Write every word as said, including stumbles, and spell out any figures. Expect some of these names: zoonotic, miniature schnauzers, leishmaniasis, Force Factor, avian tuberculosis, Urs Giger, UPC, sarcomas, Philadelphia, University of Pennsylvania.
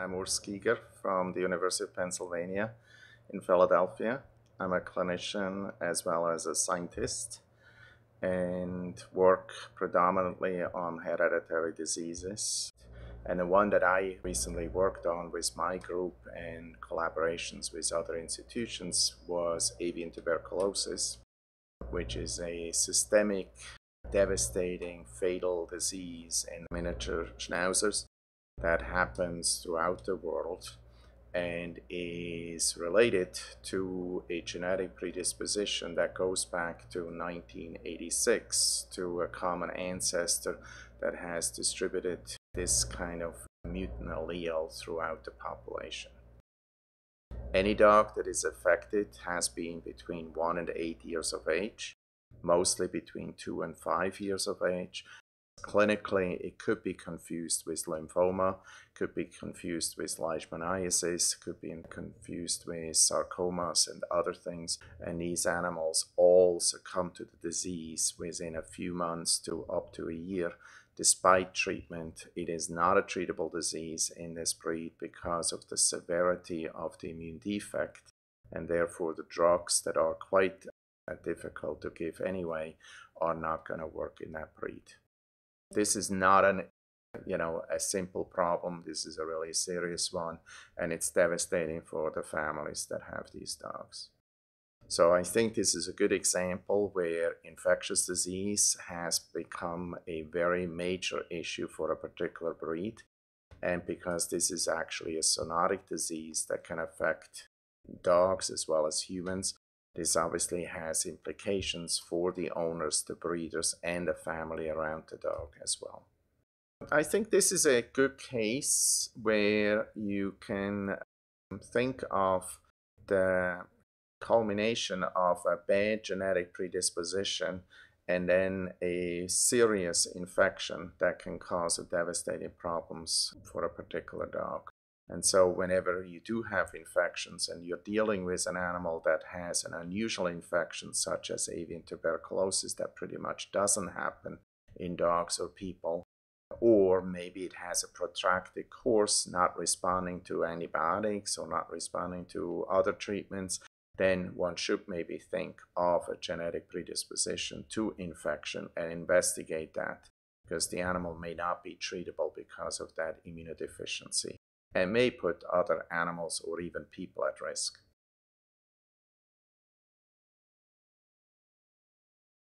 I'm Urs Giger from the University of Pennsylvania in Philadelphia. I'm a clinician as well as a scientist and work predominantly on hereditary diseases. And the one that I recently worked on with my group and collaborations with other institutions was avian tuberculosis, which is a systemic, devastating, fatal disease in miniature schnauzers that happens throughout the world and is related to a genetic predisposition that goes back to nineteen eighty-six to a common ancestor that has distributed this kind of mutant allele throughout the population. Any dog that is affected has been between one and eight years of age, mostly between two and five years of age. Clinically, it could be confused with lymphoma, could be confused with leishmaniasis, could be confused with sarcomas and other things. And these animals all succumb to the disease within a few months to up to a year. Despite treatment, it is not a treatable disease in this breed because of the severity of the immune defect, and therefore the drugs that are quite difficult to give anyway are not going to work in that breed. This is not an, you know, a simple problem. This is a really serious one, and it's devastating for the families that have these dogs. So I think this is a good example where infectious disease has become a very major issue for a particular breed, and because this is actually a zoonotic disease that can affect dogs as well as humans, this obviously has implications for the owners, the breeders, and the family around the dog as well. I think this is a good case where you can think of the culmination of a bad genetic predisposition and then a serious infection that can cause devastating problems for a particular dog. And so whenever you do have infections and you're dealing with an animal that has an unusual infection, such as avian tuberculosis, that pretty much doesn't happen in dogs or people, or maybe it has a protracted course, not responding to antibiotics or not responding to other treatments, then one should maybe think of a genetic predisposition to infection and investigate that, because the animal may not be treatable because of that immunodeficiency and may put other animals or even people at risk.